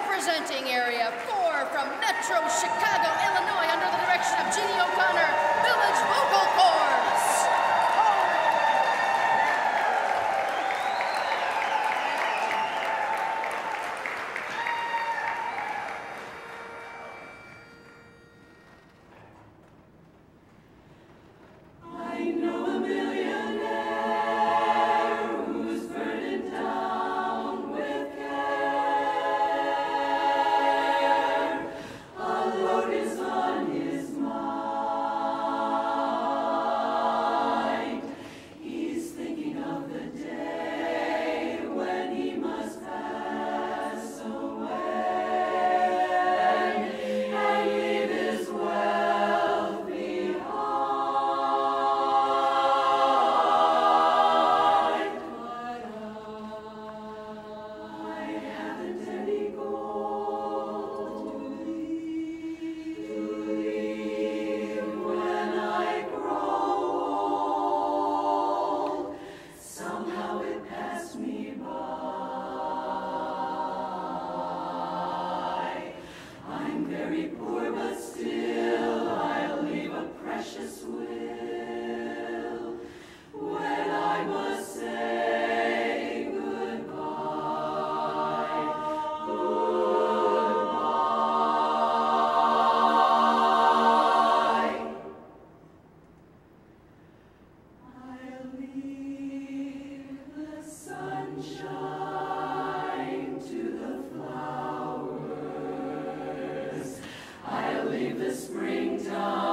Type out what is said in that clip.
Representing Area 4 from Metro Chicago, Illinois, under the direction of Jeannie O'Connor, Village Vocal Corps. Springtime.